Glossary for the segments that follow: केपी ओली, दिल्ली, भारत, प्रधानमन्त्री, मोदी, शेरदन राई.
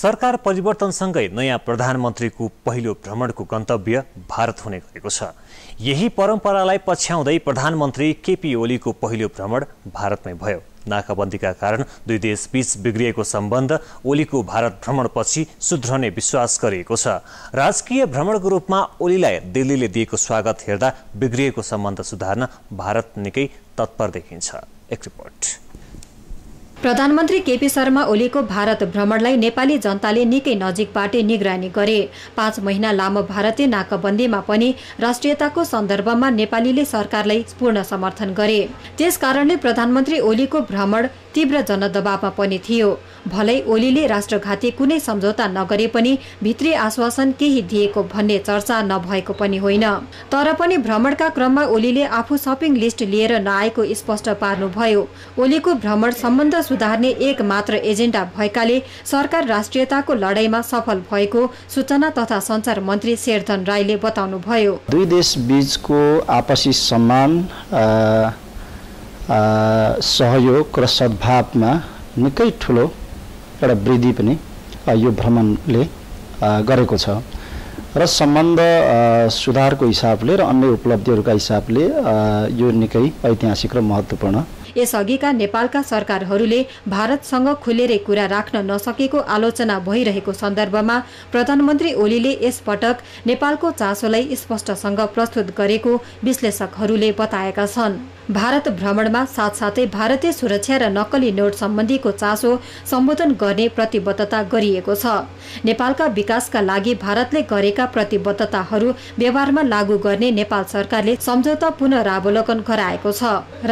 सरकार परिवर्तनसँगै नयाँ प्रधानमन्त्रीको पहिलो भ्रमणको गन्तव्य भारत हुने गरेको छ। यही परम्परालाई पछ्याउँदै प्रधानमन्त्री केपी ओलीको पहिलो भ्रमण भारतमै भयो। नाकाबन्दीका कारण दुई देशबीच बिग्रिएको सम्बन्ध ओलीको भारत भ्रमणपछि सुध्रने विश्वास गरिएको छ। राजकीय भ्रमणको रूपमा ओलीलाई दिल्लीले दिएको स्वागत हेर्दा बिग्रिएको सम्बन्ध सुधार्न भारत निकै तत्पर देखिन्छ। एक रिपोर्ट। प्रधानमन्त्री केपी शर्मा ओलीको भारत भ्रमणलाई नेपाली जनताले निकै नजिकबाट निगरानी गरे। 5 महिना लामो भारतीय नाकाबन्दीमा पनि राष्ट्रियताको सन्दर्भमा नेपालीले सरकारलाई पूर्ण समर्थन गरे। त्यसकारणले प्रधानमन्त्री ओलीको भ्रमण तीव्र जनदबावमा पनि थियो। भलै ओलीले राष्ट्रघाती कुनै सम्झौता नगरे पनि भित्री आश्वासन केही दिएको भन्ने चर्चा नभएको पनि होइन। तर पनि भ्रमणका क्रममा ओलीले आफू शपिङ लिस्ट लिएर नआएको स्पष्ट पार्नुभयो। ओलीको भ्रमण सम्बन्ध सुधार्ने एक मात्र एजेन्डा भएकाले सरकार राष्ट्रियताको लडाईँमा सफल भएको सूचना तथा सञ्चार मन्त्री शेरदन राईले बताउनुभयो। दुई देश बीचको आपसी सम्मान, सहयोग र सद्भावमा निकै ठुलो एउटा वृद्धि पनि यो भ्रमणले गरेको छ र सम्बन्ध सुधारको हिसाबले र अन्य उपलब्धिहरूका हिसाबले यो निकै ऐतिहासिक र महत्त्वपूर्ण। यसअघिका नेपालका सरकारहरूले भारतसँग खुलेरै कुरा राख्न नसकेको आलोचना भइरहेको सन्दर्भमा प्रधानमन्त्री ओलीले यसपटक नेपालको चासोलाई स्पष्टसँग प्रस्तुत गरेको विश्लेषकहरूले बताएका छन्। भारत भ्रमणमा साथसाथै भारतीय सुरक्षा र नक्कली नोट सम्बन्धीको चासो सम्बोधन गर्ने प्रतिबद्धता गरिएको छ। नेपालका विकासका लागि भारतले गरेका प्रतिबद्धताहरू व्यवहारमा लागू गर्ने नेपाल सरकारले सम्झौता पुनरावलोकन गराएको छ।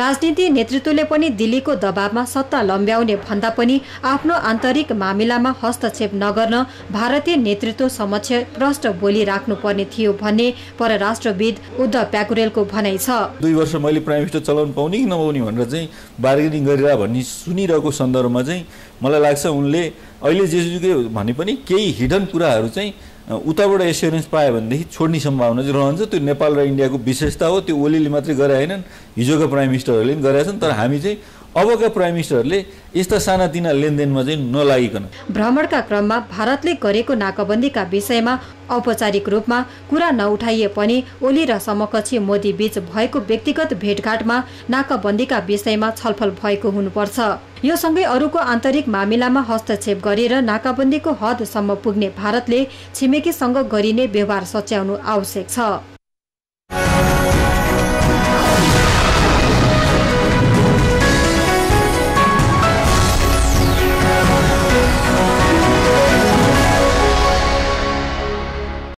राजनीति नेतृत्व ले पनि दिल्लीको दबावमा सत्ता लम्ब्याउने भन्दा पनि आफ्नो आन्तरिक मामिलामा हस्तक्षेप नगर्न भारतीय नेतृत्व समक्ष प्रष्ट बोली राख्नुपर्ने थियो भन्ने परराष्ट्रविद उद्धव प्याकुरेलको भनाइ छ। 2 वर्ष मैले प्राइम मिनिस्टर चलाउन पाउने कि नपाउने भनेर चाहिँ बार्गेनिङ गरेर भन्ने सुनिरहेको सन्दर्भमा चाहिँ मलाई लाग्छ उनले अहिले जेसुकै भने पनि केही हिडन कुराहरू चाहिँ उताबाट एस्योरेन्स पायो भनेदेखि छोड्ने सम्भावना चाहिँ रहन्छ। त्यो नेपाल र इन्डियाको विशेषता हो। त्यो ओलीले मात्रै गरे होइनन्, हिजोका प्राइम मिनिस्टरहरूले पनि गरेका छन्। तर हामी चाहिँ अबका प्राइम मिनिस्टरले यस्ता सानातिना लेनदेनमा चाहिँ नलागिकन। भ्रमणका क्रममा भारतले गरेको नाकाबन्दीका विषयमा औपचारिक रूपमा कुरा नउठाइए पनि ओली र समकक्षी मोदी बीच भएको व्यक्तिगत भेटघाटमा नाकाबन्दीका विषयमा छलफल भएको हुनुपर्छ। यो सँगै अरूको आन्तरिक मामिलामा हस्तक्षेप गरेर नाकाबन्दीको हदसम्म पुग्ने भारतले छिमेकीसँग गरिने व्यवहार सच्याउनु आवश्यक छ।